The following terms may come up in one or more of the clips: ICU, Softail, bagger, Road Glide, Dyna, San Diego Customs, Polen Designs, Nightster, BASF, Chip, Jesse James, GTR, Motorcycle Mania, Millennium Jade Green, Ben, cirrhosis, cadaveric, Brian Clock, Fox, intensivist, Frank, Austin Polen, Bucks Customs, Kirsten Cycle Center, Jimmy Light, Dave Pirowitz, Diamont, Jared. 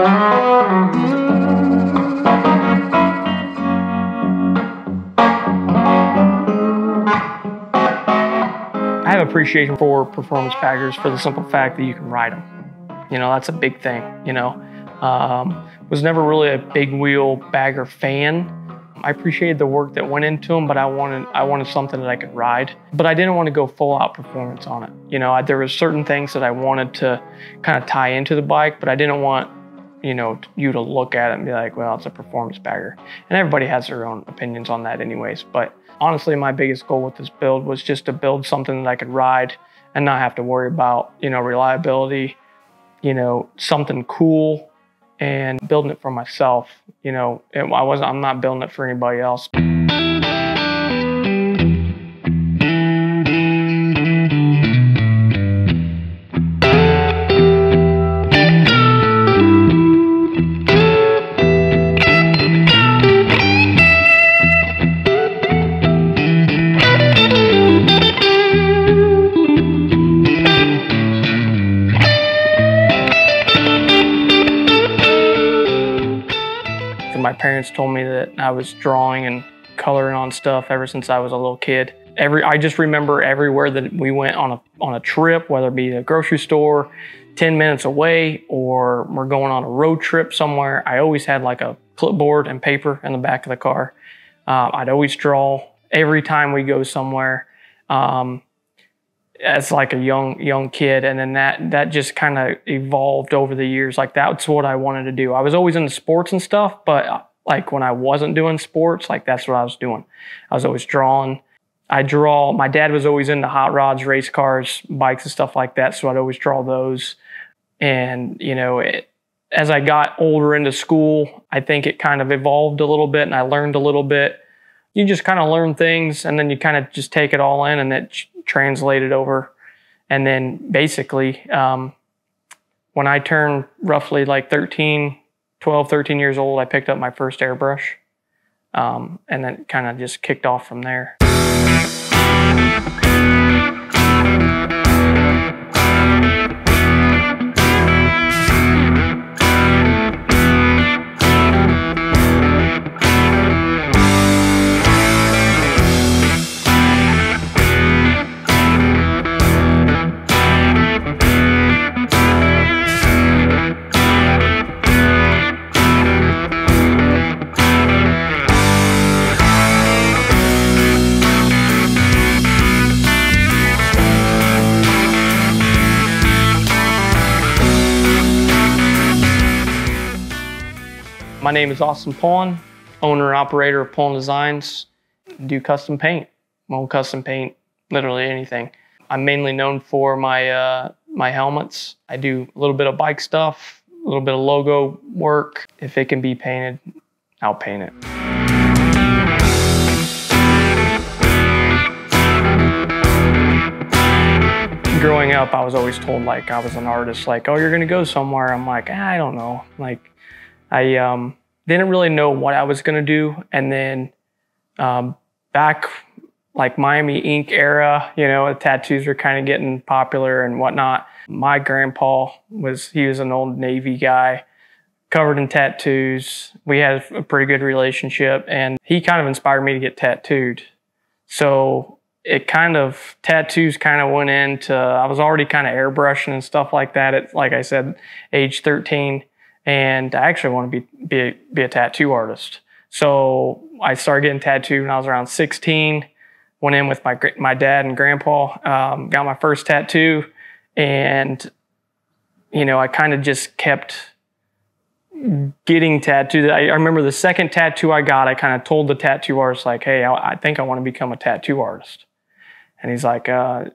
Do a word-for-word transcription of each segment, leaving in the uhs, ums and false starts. I have appreciation for performance baggers for the simple fact that you can ride them. You know, that's a big thing, you know. Um, was never really a big wheel bagger fan. I appreciated the work that went into them, but I wanted I wanted something that I could ride. But I didn't want to go full out performance on it. You know, I, there were certain things that I wanted to kind of tie into the bike, but I didn't want, you know, you to look at it and be like, well, it's a performance bagger. And everybody has their own opinions on that anyways. But honestly, my biggest goal with this build was just to build something that I could ride and not have to worry about, you know, reliability, you know, something cool. And building it for myself, you know, it, I wasn't, I'm not building it for anybody else. Parents told me that I was drawing and coloring on stuff ever since I was a little kid. Every I just remember everywhere that we went on a on a trip, whether it be a grocery store ten minutes away or we're going on a road trip somewhere, I always had like a clipboard and paper in the back of the car. Uh, I'd always draw every time we go somewhere um, as like a young young kid, and then that that just kind of evolved over the years. Like that's what I wanted to do. I was always into sports and stuff, but like when I wasn't doing sports, like that's what I was doing. I was always drawing. I draw, my dad was always into hot rods, race cars, bikes and stuff like that. So I'd always draw those. And, you know, it, as I got older into school, I think it kind of evolved a little bit and I learned a little bit. You just kind of learn things and then you kind of just take it all in and it translated over. And then basically, um, when I turned roughly like thirteen, twelve, thirteen years old, I picked up my first airbrush, um, and then kind of just kicked off from there. My name is Austin Polen, owner and operator of Polen Designs. I do custom paint. I own custom paint, literally anything. I'm mainly known for my uh, my helmets. I do a little bit of bike stuff, a little bit of logo work. If it can be painted, I'll paint it. Growing up, I was always told like I was an artist, like, oh, you're gonna go somewhere. I'm like, I don't know. Like, I um, didn't really know what I was gonna do. And then um, back like Miami Ink era, you know, tattoos were kind of getting popular and whatnot. My grandpa was, he was an old Navy guy, covered in tattoos. We had a pretty good relationship and he kind of inspired me to get tattooed. So it kind of, tattoos kind of went into, I was already kind of airbrushing and stuff like that at, like I said, age thirteen. And I actually want to be, be, a, be a tattoo artist. So I started getting tattooed when I was around sixteen, went in with my, my dad and grandpa, um, got my first tattoo. And, you know, I kind of just kept getting tattooed. I, I remember the second tattoo I got, I kind of told the tattoo artist, like, hey, I, I think I want to become a tattoo artist. And he's like, uh,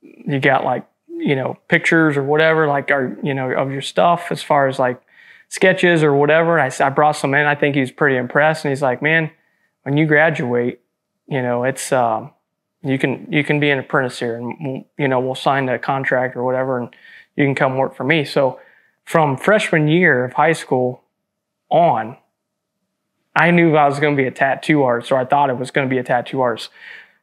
you got like, you know, pictures or whatever, like, or, you know, of your stuff as far as like, sketches or whatever. I, I brought some in. I think he was pretty impressed. And he's like, man, when you graduate, you know, it's, um, you can, you can be an apprentice here and, we'll, you know, we'll sign a contract or whatever and you can come work for me. So from freshman year of high school on, I knew I was going to be a tattoo artist, or I thought it was going to be a tattoo artist.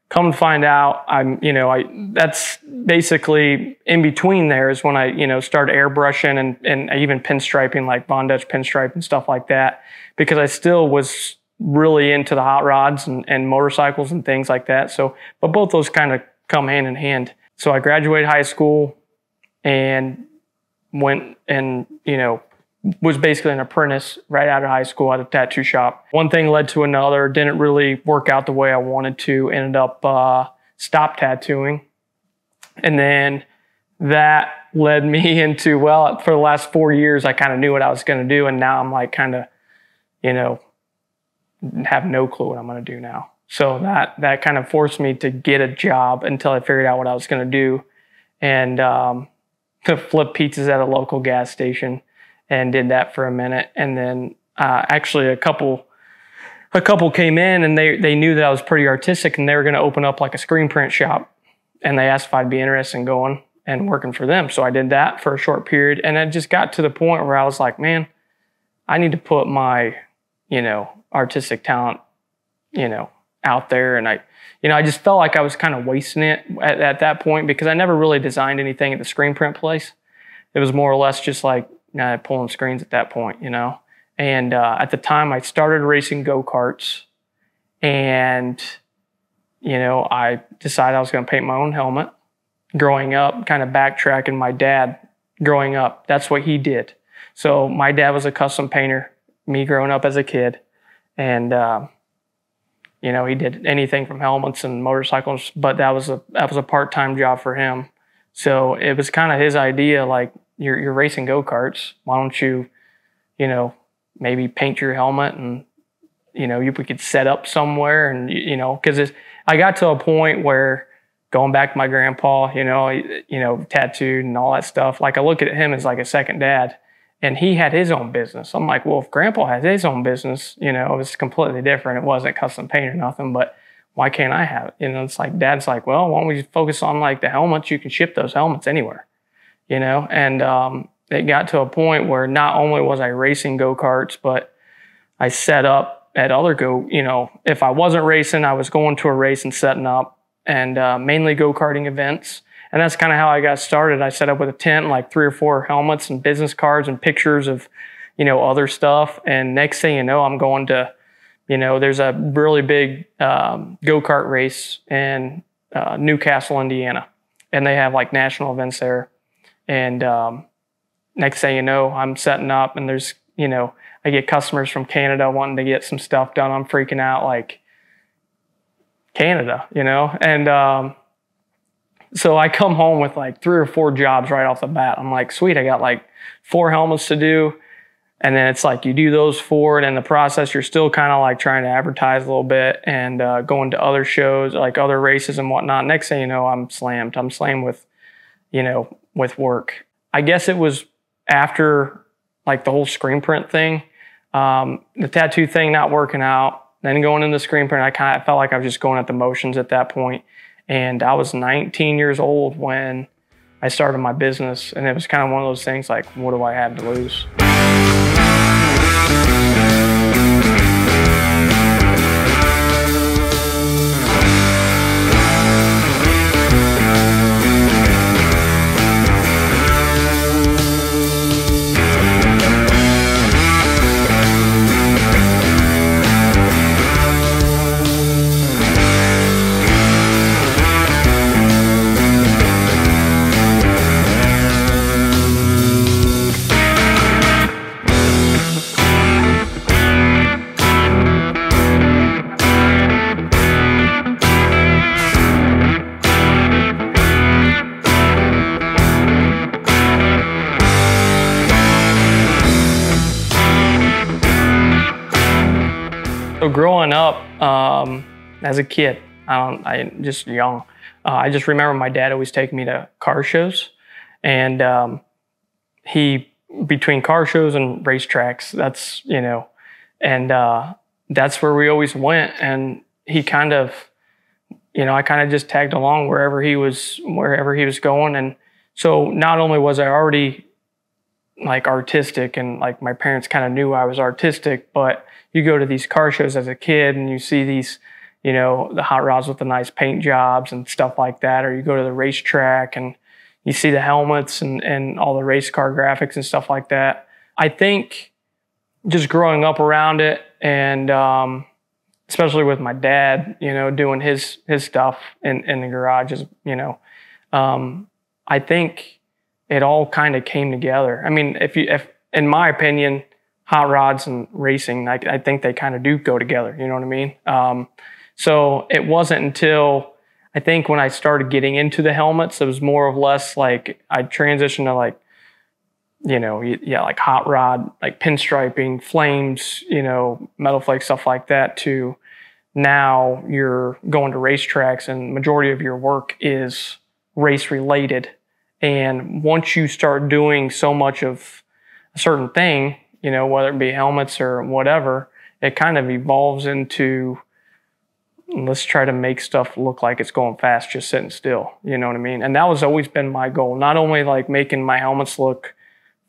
Come to find out, I'm, you know, I, that's basically in between there is when I, you know, started airbrushing and, and even pinstriping, like Von Dutch pinstripe and stuff like that, because I still was really into the hot rods and, and motorcycles and things like that. So, but both those kind of come hand in hand. So I graduated high school and went and, you know, was basically an apprentice right out of high school at a tattoo shop. One thing led to another, didn't really work out the way I wanted to, ended up uh, stopped tattooing. And then that led me into, well, for the last four years, I kind of knew what I was going to do. And now I'm like kind of, you know, have no clue what I'm going to do now. So that, that kind of forced me to get a job until I figured out what I was going to do, and um, to flip pizzas at a local gas station. And did that for a minute, and then uh, actually a couple, a couple came in, and they they knew that I was pretty artistic, and they were going to open up like a screen print shop, and they asked if I'd be interested in going and working for them. So I did that for a short period, and I just got to the point where I was like, man, I need to put my, you know, artistic talent, you know, out there, and I, you know, I just felt like I was kind of wasting it at, at that point, because I never really designed anything at the screen print place. It was more or less just like, Uh, pulling screens at that point, you know. And uh, at the time, I started racing go-karts, and, you know, I decided I was going to paint my own helmet. Growing up, kind of backtracking, my dad growing up, that's what he did. So my dad was a custom painter, me growing up as a kid. And, uh, you know, he did anything from helmets and motorcycles, but that was a, that was a part-time job for him. So it was kind of his idea, like, You're, you're racing go-karts. Why don't you, you know, maybe paint your helmet, and, you know, you, we could set up somewhere, and, you, you know, because I got to a point where, going back to my grandpa, you know, he, you know, tattooed and all that stuff. Like, I look at him as like a second dad, and he had his own business. I'm like, well, if grandpa has his own business, you know, it was completely different. It wasn't custom paint or nothing, but why can't I have it? You know, it's like, dad's like, well, why don't we focus on like the helmets? You can ship those helmets anywhere. You know, and um, it got to a point where not only was I racing go-karts, but I set up at other go, you know, if I wasn't racing, I was going to a race and setting up, and uh, mainly go-karting events. And that's kind of how I got started. I set up with a tent and like three or four helmets and business cards and pictures of, you know, other stuff. And next thing you know, I'm going to, you know, there's a really big um, go-kart race in uh, Newcastle, Indiana. And they have like national events there. And um, next thing you know, I'm setting up, and there's, you know, I get customers from Canada wanting to get some stuff done. I'm freaking out, like, Canada, you know? And um, so I come home with like three or four jobs right off the bat. I'm like, sweet, I got like four helmets to do. And then it's like, you do those four, and in the process, you're still kind of like trying to advertise a little bit and uh, going to other shows, like other races and whatnot. Next thing you know, I'm slammed. I'm slammed with, you know, with work. I guess it was after like the whole screen print thing, um, the tattoo thing not working out, then going into screen print, I kind of felt like I was just going at the motions at that point. And I was nineteen years old when I started my business. And it was kind of one of those things like, what do I have to lose? Growing up um, as a kid, I don't, I just young. Uh, I just remember my dad always taking me to car shows, and um, he between car shows and racetracks. That's you know, and uh, that's where we always went. And he kind of, you know, I kind of just tagged along wherever he was, wherever he was going. And so not only was I already like artistic, and like my parents kind of knew I was artistic, but you go to these car shows as a kid and you see these, you know, the hot rods with the nice paint jobs and stuff like that, or you go to the racetrack and you see the helmets and, and all the race car graphics and stuff like that. I think just growing up around it, and um, especially with my dad, you know, doing his his stuff in, in the garage, is, you know, um, I think it all kind of came together. I mean, if you, if in my opinion, hot rods and racing, I, I think they kind of do go together. You know what I mean? Um, so it wasn't until I think when I started getting into the helmets, it was more or less like I transitioned to like, you know, yeah, like hot rod, like pinstriping, flames, you know, metal flakes, stuff like that, to now you're going to racetracks and majority of your work is race related. And once you start doing so much of a certain thing, you know, whether it be helmets or whatever, it kind of evolves into, let's try to make stuff look like it's going fast, just sitting still. You know what I mean? And that was always been my goal. Not only like making my helmets look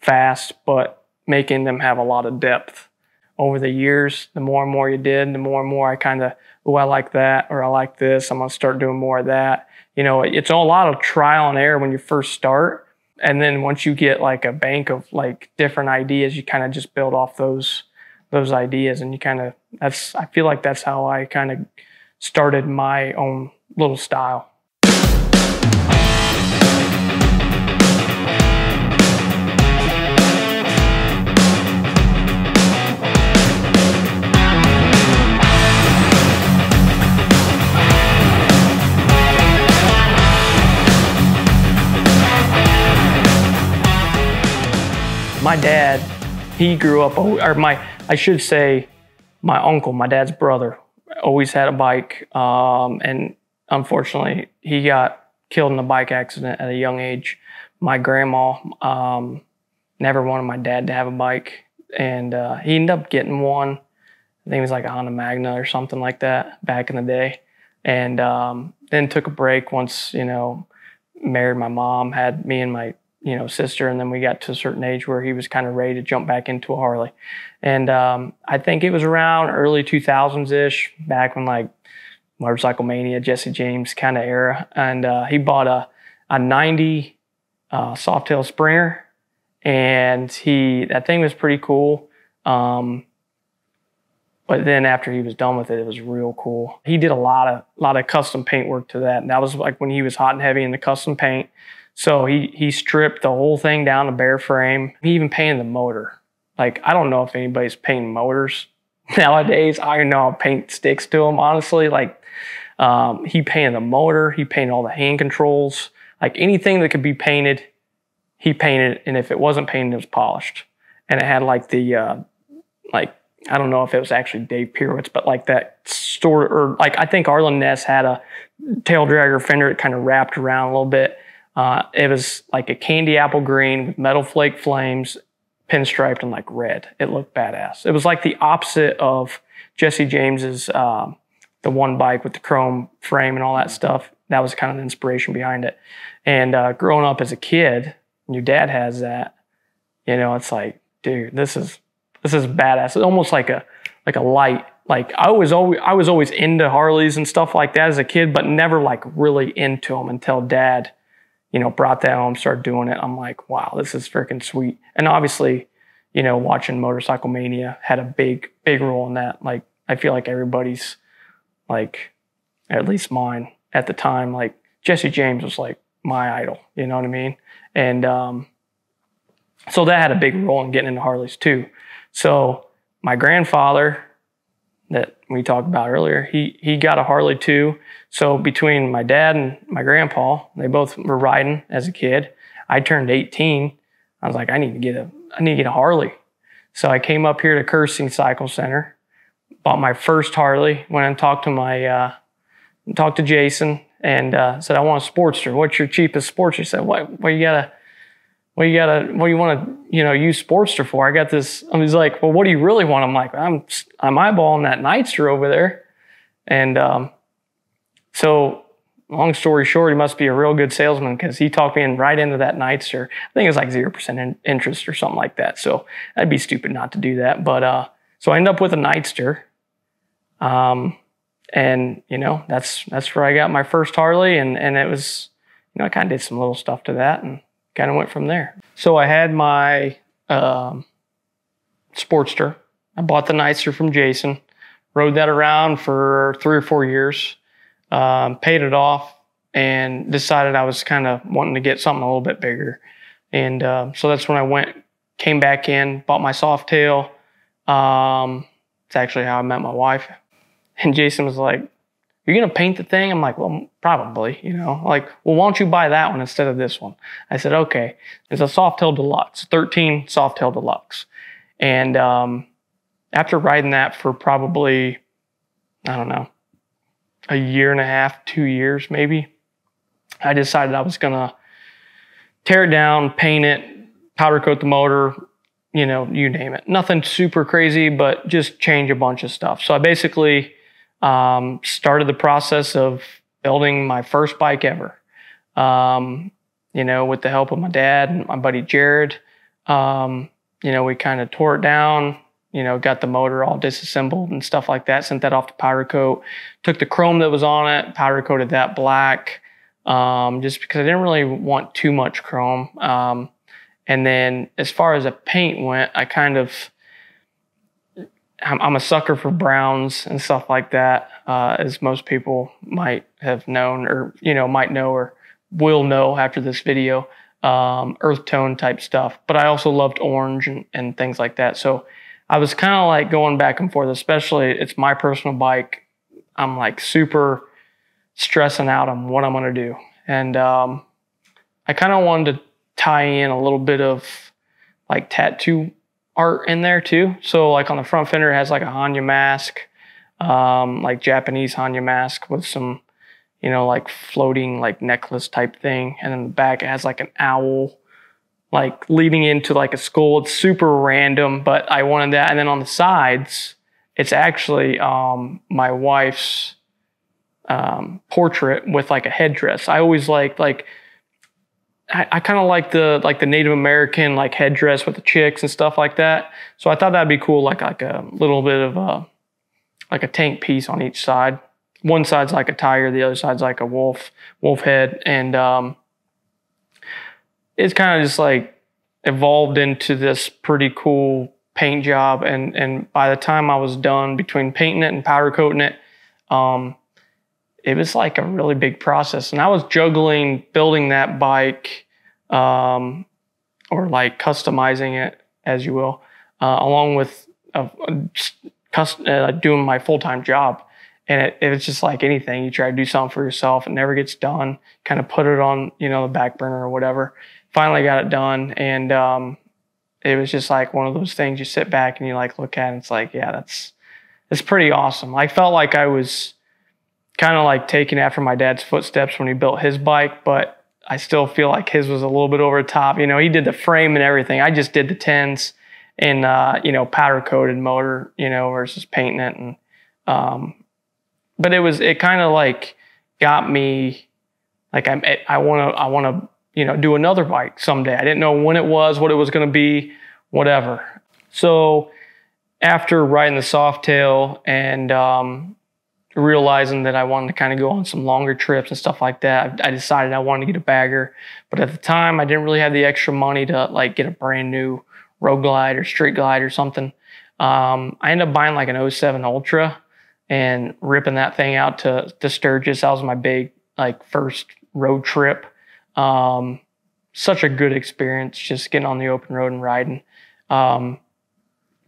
fast, but making them have a lot of depth. Over the years, the more and more you did, the more and more I kind of, oh, I like that, or I like this, I'm going to start doing more of that. You know, it's a lot of trial and error when you first start. And then once you get like a bank of like different ideas, you kind of just build off those those ideas. And you kind of, that's, I feel like that's how I kind of started my own little style. My dad, he grew up, or my, I should say, my uncle, my dad's brother, always had a bike. Um, and unfortunately, he got killed in a bike accident at a young age. My grandma um, never wanted my dad to have a bike. And uh, he ended up getting one. I think it was like a Honda Magna or something like that back in the day. And um, then took a break once, you know, married my mom, had me and my you know, sister, and then we got to a certain age where he was kind of ready to jump back into a Harley. And um, I think it was around early two thousands-ish, back when like Motorcycle Mania, Jesse James kind of era. And uh, he bought a, a ninety uh, Softail Springer, and he that thing was pretty cool. Um, but then after he was done with it, it was real cool. He did a lot of, lot of custom paint work to that, and that was like when he was hot and heavy in the custom paint. So he, he stripped the whole thing down to bare frame. He even painted the motor. Like, I don't know if anybody's painting motors nowadays. I don't know how paint sticks to them, honestly. Like, um, he painted the motor. He painted all the hand controls. Like, anything that could be painted, he painted. And if it wasn't painted, it was polished. And it had, like, the, uh, like, I don't know if it was actually Dave Pirowitz, but, like, that store, or, like, I think Arlen Ness had a tail dragger fender that kind of wrapped around a little bit. Uh, it was like a candy apple green with metal flake flames, pinstriped and like red. It looked badass. It was like the opposite of Jesse James's, um, the one bike with the chrome frame and all that stuff. That was kind of the inspiration behind it. And uh, growing up as a kid, and your dad has that, you know, it's like, dude, this is this is badass. It's almost like a like a light. Like I was always I was always into Harleys and stuff like that as a kid, but never like really into them until Dad, you know, brought that home, started doing it. I'm like, wow, this is freaking sweet. And obviously, you know, watching Motorcycle Mania had a big, big role in that. Like, I feel like everybody's, like, at least mine at the time, like, Jesse James was, like, my idol. You know what I mean? And um, so that had a big role in getting into Harleys, too. So my grandfather that we talked about earlier, he he got a Harley too. So between my dad and my grandpa, they both were riding as a kid. I turned eighteen. I was like, I need to get a I need to get a Harley. So I came up here to Kirsten Cycle Center, bought my first Harley. Went and talked to my uh, talked to Jason and uh, said, I want a Sportster. What's your cheapest Sportster? He said, what what you gotta what you gotta what you want to you know use Sportster for? I got this. I was like, well, what do you really want? I'm like, I'm I'm eyeballing that Nightster over there. And um, so long story short, he must be a real good salesman because he talked me in right into that Nightster. I think it was like zero percent in interest or something like that. So that'd be stupid not to do that. But uh, so I ended up with a Nightster. Um, And, you know, that's that's where I got my first Harley. And, and it was, you know, I kind of did some little stuff to that and kind of went from there. So I had my um, Sportster. I bought the Nightster from Jason. Rode that around for three or four years. Um, paid it off and decided I was kind of wanting to get something a little bit bigger. And uh, so that's when I went, came back in, bought my Softail. Um, it's actually how I met my wife. And Jason was like, "You're gonna paint the thing?" I'm like, "Well, probably, you know." Like, "Well, why don't you buy that one instead of this one?" I said, "Okay." It's a Softail Deluxe, thirteen Softail Deluxe. And um, after riding that for probably, I don't know, a year and a half, two years maybe, I decided I was gonna tear it down, paint it, powder coat the motor, you know, you name it. Nothing super crazy, but just change a bunch of stuff. So I basically um, started the process of building my first bike ever, um, you know, with the help of my dad and my buddy Jared. Um, you know, we kind of tore it down, you know, got the motor all disassembled and stuff like that, sent that off to powder coat, took the chrome that was on it, powder coated that black, um, just because I didn't really want too much chrome. Um, and then as far as a paint went, I kind of, I'm, I'm a sucker for browns and stuff like that, uh, as most people might have known or, you know, might know or will know after this video, um, earth tone type stuff. But I also loved orange and, and things like that. So I was kind of like going back and forth, especially it's my personal bike. I'm like super stressing out on what I'm going to do. And um, I kind of wanted to tie in a little bit of like tattoo art in there too. So like on the front fender, it has like a Hanya mask, um, like Japanese Hanya mask with some, you know, like floating like necklace type thing. And then the back, it has like an owl, like leading into like a skull. It's super random, but I wanted that. And then on the sides, it's actually um, my wife's um, portrait with like a headdress. I always like, like, I, I kind of like the, like the Native American, like headdress with the chicks and stuff like that. So I thought that'd be cool. Like, like a little bit of a, like a tank piece on each side. One side's like a tiger. The other side's like a wolf, wolf head. And, um, it's kind of just like evolved into this pretty cool paint job. And, and by the time I was done between painting it and powder coating it, um, it was like a really big process. And I was juggling building that bike um, or like customizing it, as you will, uh, along with a, a custom, uh, doing my full-time job. And it, it's just like anything. You try to do something for yourself, it never gets done. Kind of put it on, you know, the back burner or whatever. Finally got it done, and um, it was just like one of those things you sit back and you like look at, and it's like, yeah, that's it's pretty awesome. I felt like I was kind of like taking after my dad's footsteps when he built his bike, but I still feel like his was a little bit over the top. You know, he did the frame and everything. I just did the tens and uh, you know, powder coated motor, you know, versus painting it, and um, but it was it kind of like got me like I'm I want to I want to. you know, do another bike someday. I didn't know when it was, what it was going to be, whatever. So after riding the Softail and um, realizing that I wanted to kind of go on some longer trips and stuff like that, I decided I wanted to get a bagger. But at the time, I didn't really have the extra money to like get a brand new Road Glide or Street Glide or something. Um, I ended up buying like an oh seven Ultra and ripping that thing out to, to Sturgis. That was my big like first road trip. Um, such a good experience just getting on the open road and riding. Um,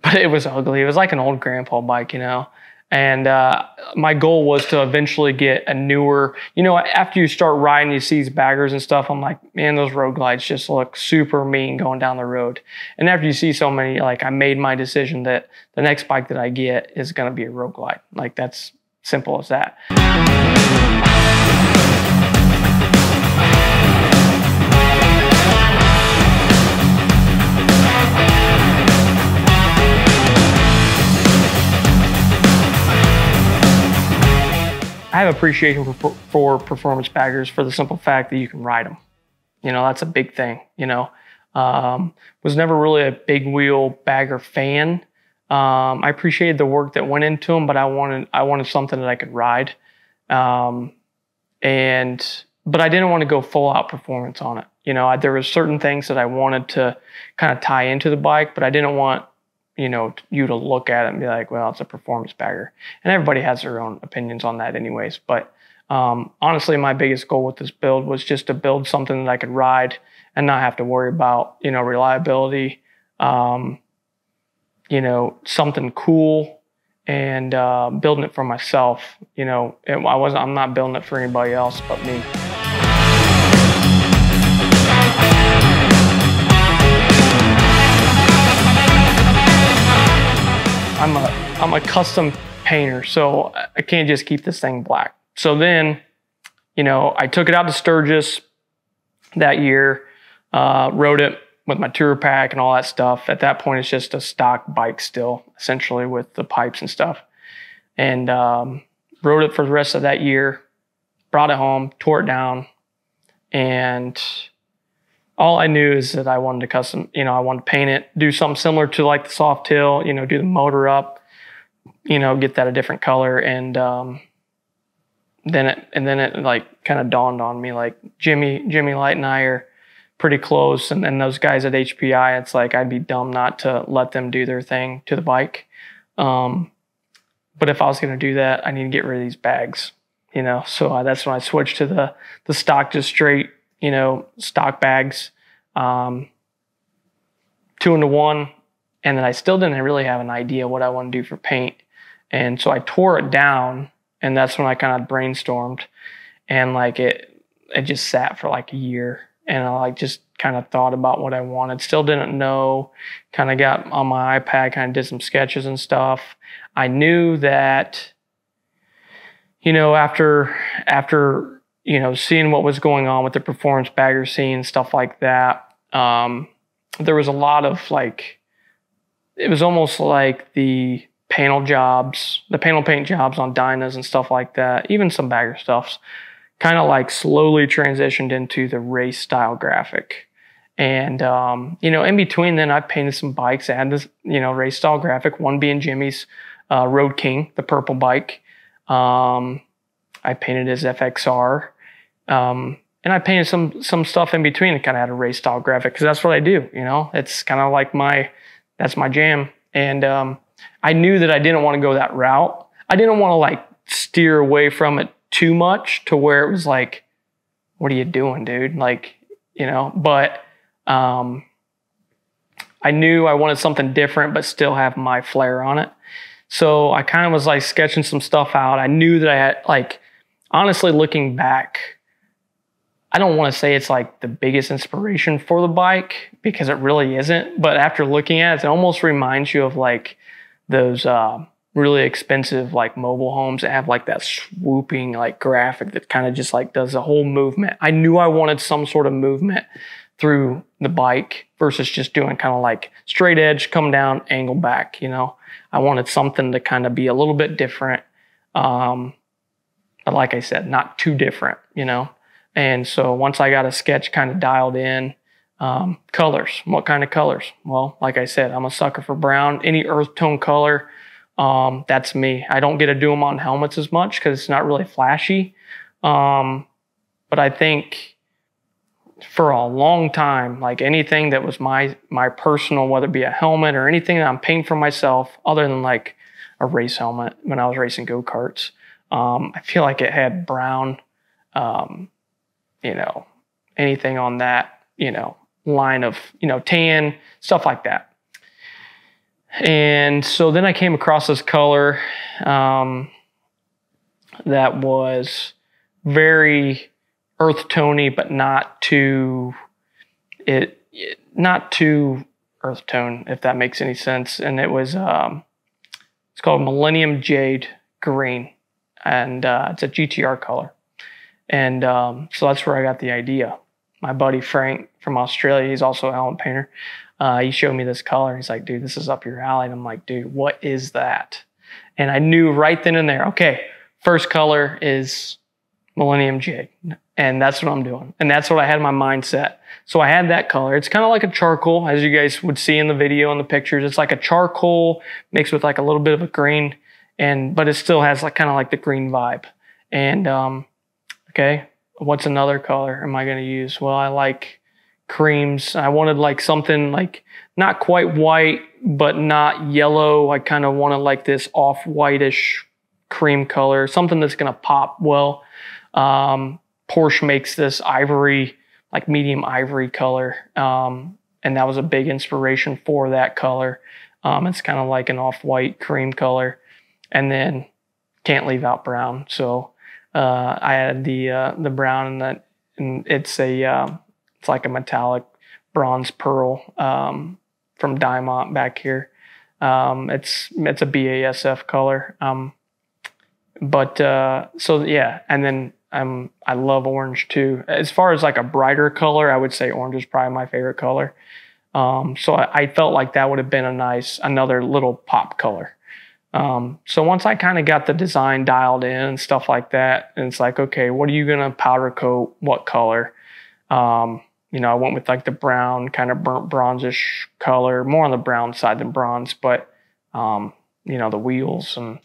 but it was ugly. It was like an old grandpa bike, you know? And, uh, my goal was to eventually get a newer, you know, after you start riding, you see these baggers and stuff. I'm like, man, those Road Glides just look super mean going down the road. And after you see so many, like I made my decision that the next bike that I get is going to be a Road Glide. Like that's simple as that. I have appreciation for, for performance baggers for the simple fact that you can ride them. You know, that's a big thing, you know. Um, was never really a big wheel bagger fan. Um, I appreciated the work that went into them, but I wanted I wanted something that I could ride, um, and but I didn't want to go full out performance on it. You know, I, there were certain things that I wanted to kind of tie into the bike, but I didn't want you know you to look at it and be like, well, it's a performance bagger. And everybody has their own opinions on that, anyways. But um, honestly, my biggest goal with this build was just to build something that I could ride and not have to worry about you know reliability. Um, you know, something cool and uh, building it for myself. You know, it, I wasn't, I'm not building it for anybody else but me. I'm a, I'm a custom painter, so I can't just keep this thing black. So then, you know, I took it out to Sturgis that year, uh, rode it with my tour pack and all that stuff. At that point, it's just a stock bike still, essentially, with the pipes and stuff. And um, rode it for the rest of that year, brought it home, tore it down. And all I knew is that I wanted to custom, you know, I wanted to paint it, do something similar to like the soft tail, you know, do the motor up, you know, get that a different color. And um, then it, and then it like kind of dawned on me, like Jimmy, Jimmy Light and I are pretty close, and then those guys at H P I, it's like I'd be dumb not to let them do their thing to the bike. Um, but if I was going to do that, I need to get rid of these bags, you know. So I, that's when I switched to the the stock, just straight, you know, stock bags, um, two into one, and then I still didn't really have an idea what I want to do for paint, and so I tore it down, and that's when I kind of brainstormed, and like it, it just sat for like a year. And I like just kind of thought about what I wanted. Still didn't know. Kind of got on my iPad, kind of did some sketches and stuff. I knew that, you know, after after you know seeing what was going on with the performance bagger scene, stuff like that, um, there was a lot of like, it was almost like the panel jobs, the panel paint jobs on Dynas and stuff like that, even some bagger stuffs, kind of like slowly transitioned into the race style graphic. And, um, you know, in between then I painted some bikes. I had this, you know, race style graphic, one being Jimmy's uh, Road King, the purple bike. Um, I painted his F X R. Um, and I painted some some stuff in between. It kind of had a race style graphic because that's what I do, you know. It's kind of like my, that's my jam. And um, I knew that I didn't want to go that route. I didn't want to like steer away from it too much to where it was like, what are you doing, dude? Like, you know, but um, I knew I wanted something different, but still have my flair on it. So I kind of was like sketching some stuff out. I knew that I had like, honestly, looking back, I don't want to say it's like the biggest inspiration for the bike because it really isn't. But after looking at it, it almost reminds you of like those, uh, really expensive like mobile homes that have like that swooping like graphic that kind of just like does the whole movement. I knew I wanted some sort of movement through the bike versus just doing kind of like straight edge, come down, angle back, you know. I wanted something to kind of be a little bit different. Um, but like I said, not too different, you know. And so once I got a sketch kind of dialed in, um, colors, what kind of colors? Well, like I said, I'm a sucker for brown, any earth tone color. Um, that's me. I don't get to do them on helmets as much because it's not really flashy. Um, but I think for a long time, like anything that was my, my personal, whether it be a helmet or anything that I'm painting for myself, other than like a race helmet when I was racing go-karts, um, I feel like it had brown, um, you know, anything on that, you know, line of, you know, tan, stuff like that. And so then I came across this color um, that was very earth tone-y, but not too it, it not too earth tone, if that makes any sense. And it was um, it's called Millennium Jade Green, and uh, it's a G T R color. And um, so that's where I got the idea. My buddy Frank from Australia, he's also a helmet painter. Uh, he showed me this color. He's like, dude, this is up your alley. And I'm like, dude, what is that? And I knew right then and there, okay, first color is Millennium Jade. And that's what I'm doing. And that's what I had my mindset. So I had that color. It's kind of like a charcoal, as you guys would see in the video and the pictures. It's like a charcoal mixed with like a little bit of a green, and but it still has like kind of like the green vibe. And um, okay, what's another color am I going to use? Well, I like creams. I wanted like something like not quite white, but not yellow. I kind of wanted like this off-whitish cream color, something that's going to pop well. Um, Porsche makes this ivory, like medium ivory color. Um, and that was a big inspiration for that color. Um, it's kind of like an off-white cream color. And then can't leave out brown. So uh, I added the uh, the brown, and that, and it's a uh, it's like a metallic bronze pearl um, from Diamont back here. Um, it's it's a B A S F color. Um, but uh, so yeah, and then Um, I love orange too. As far as like a brighter color, I would say orange is probably my favorite color. Um, so I, I felt like that would have been a nice, another little pop color. Um, so once I kind of got the design dialed in and stuff like that, and it's like, okay, what are you going to powder coat? What color? Um, you know, I went with like the brown, kind of burnt bronzish color, more on the brown side than bronze, but, um, you know, the wheels and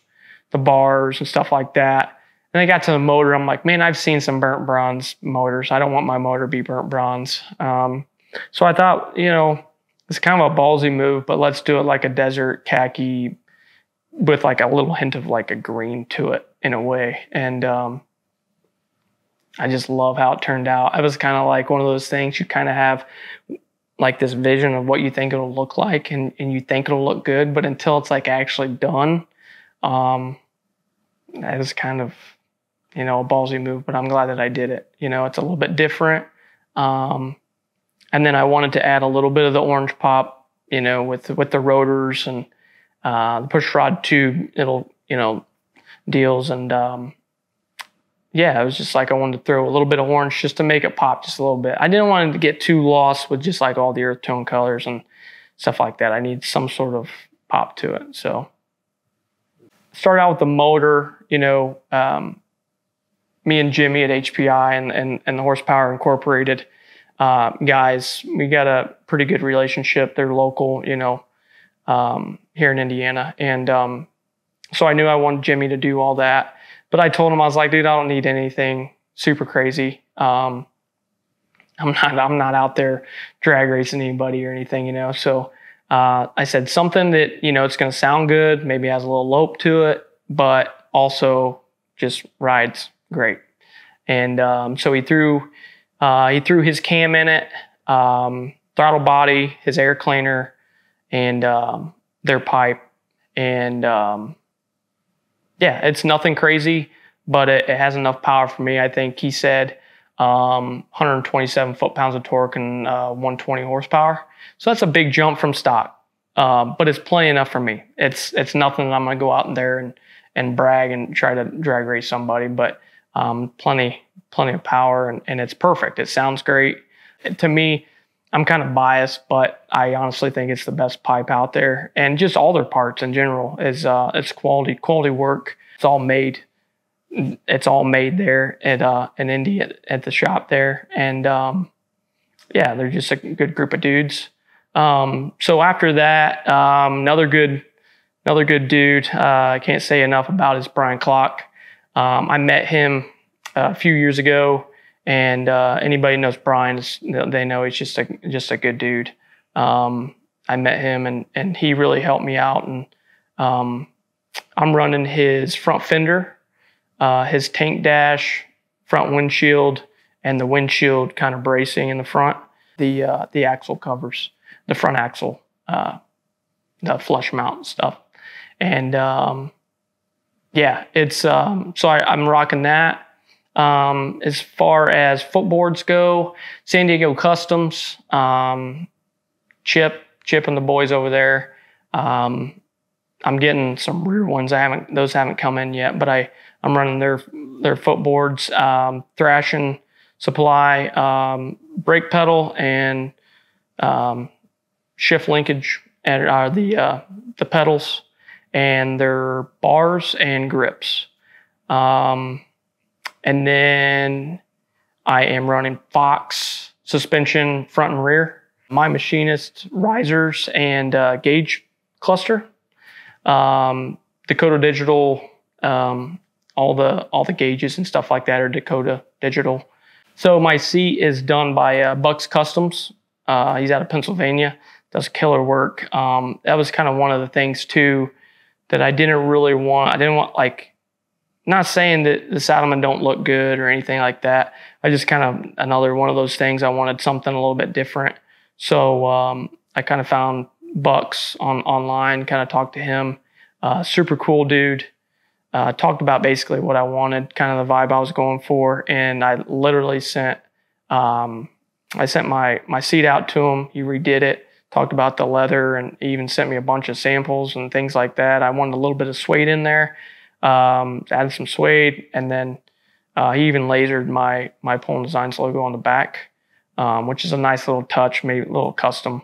the bars and stuff like that. And I got to the motor. I'm like, man, I've seen some burnt bronze motors. I don't want my motor to be burnt bronze. Um, so I thought, you know, it's kind of a ballsy move, but let's do it like a desert khaki with like a little hint of like a green to it in a way. And um, I just love how it turned out. It was kind of like one of those things you kind of have like this vision of what you think it'll look like, and, and you think it'll look good, but until it's like actually done, um, that is kind of, you know, a ballsy move, but I'm glad that I did it. You know, it's a little bit different. Um, and then I wanted to add a little bit of the orange pop, you know, with, with the rotors and uh, the push rod tube, it'll, you know, deals. And um, yeah, it was just like I wanted to throw a little bit of orange just to make it pop just a little bit. I didn't want it to get too lost with just like all the earth tone colors and stuff like that. I need some sort of pop to it. So start out with the motor, you know, um, me and Jimmy at H P I and, and, and the Horsepower Incorporated uh, guys, we got a pretty good relationship. They're local, you know, um, here in Indiana. And um, so I knew I wanted Jimmy to do all that. But I told him, I was like, dude, I don't need anything super crazy. Um, I'm not I'm not out there drag racing anybody or anything, you know. So uh, I said something that, you know, it's going to sound good, maybe has a little lope to it, but also just rides great. And um, so he threw uh, he threw his cam in it, um, throttle body, his air cleaner, and um, their pipe. And um, yeah, it's nothing crazy, but it, it has enough power for me. I think he said um, one hundred twenty-seven foot-pounds of torque and uh, one hundred twenty horsepower. So that's a big jump from stock, uh, but it's plenty enough for me. It's it's nothing that I'm going to go out there and and brag and try to drag race somebody, but Um, plenty, plenty of power, and, and it's perfect. It sounds great. And to me, I'm kind of biased, but I honestly think it's the best pipe out there. And just all their parts in general is uh, it's quality, quality work. It's all made. It's all made there at uh, in Indy at, at the shop there. And um, yeah, they're just a good group of dudes. Um, so after that, um, another good, another good dude. Uh, I can't say enough about is Brian Clock. Um, I met him uh, a few years ago, and uh, anybody who knows Brian, they know he's just a just a good dude. Um, I met him, and and he really helped me out. And um, I'm running his front fender, uh, his tank dash, front windshield, and the windshield kind of bracing in the front. The uh, the axle covers, the front axle, uh, the flush mount stuff, and. Um, Yeah, it's um, so I, I'm rocking that. Um, as far as footboards go, San Diego Customs, um, Chip, Chip and the boys over there. Um, I'm getting some rear ones. I haven't; those haven't come in yet, but I I'm running their their footboards, um, Thrashing Supply, um, brake pedal, and um, shift linkage, and are the uh, the pedals. And their bars and grips. Um, and then I am running Fox suspension front and rear, my machinist risers and uh, gauge cluster, um, Dakota Digital, um, all the all the gauges and stuff like that are Dakota Digital. So my seat is done by uh, Bucks Customs. Uh, he's out of Pennsylvania, does killer work. Um, that was kind of one of the things too that I didn't really want. I didn't want, like, not saying that the Saddlemen don't look good or anything like that. I just kind of, another one of those things, I wanted something a little bit different. So um, I kind of found Bucks on online, kind of talked to him. Uh, super cool dude. Uh, talked about basically what I wanted, kind of the vibe I was going for, and I literally sent um, I sent my my seat out to him. He redid it, talked about the leather, and he even sent me a bunch of samples and things like that. I wanted a little bit of suede in there, um, added some suede, and then uh, he even lasered my my Polen Designs logo on the back, um, which is a nice little touch, made a little custom.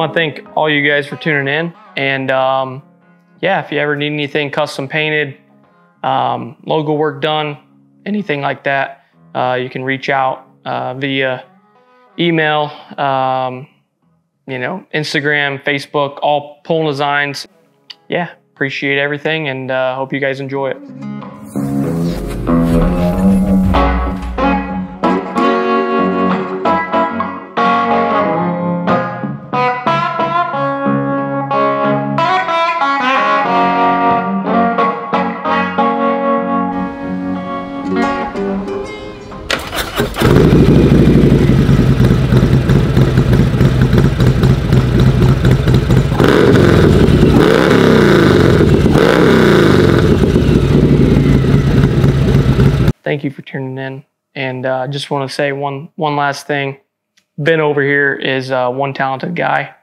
I thank all you guys for tuning in, and um, yeah, if you ever need anything custom painted, um, logo work done, anything like that, uh, you can reach out uh, via email, um, you know, Instagram, Facebook, all Polen Designs. Yeah, appreciate everything, and uh, hope you guys enjoy it. Thank you for tuning in, and I uh, just want to say one one last thing. Ben over here is uh, one talented guy.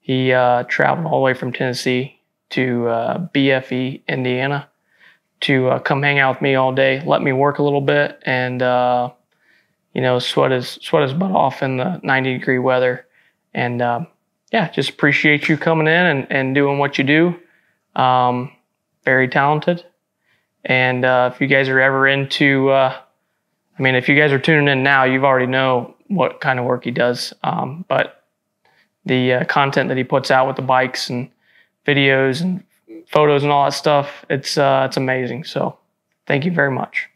He uh, traveled all the way from Tennessee to uh, B F E, Indiana, to uh, come hang out with me all day, let me work a little bit, and uh, you know, sweat his sweat his butt off in the ninety degree weather. And uh, yeah, just appreciate you coming in and, and doing what you do. Um, very talented. And uh, if you guys are ever into, uh, I mean, if you guys are tuning in now, you've already know what kind of work he does. Um, but the uh, content that he puts out with the bikes and videos and photos and all that stuff, it's uh, it's amazing. So thank you very much.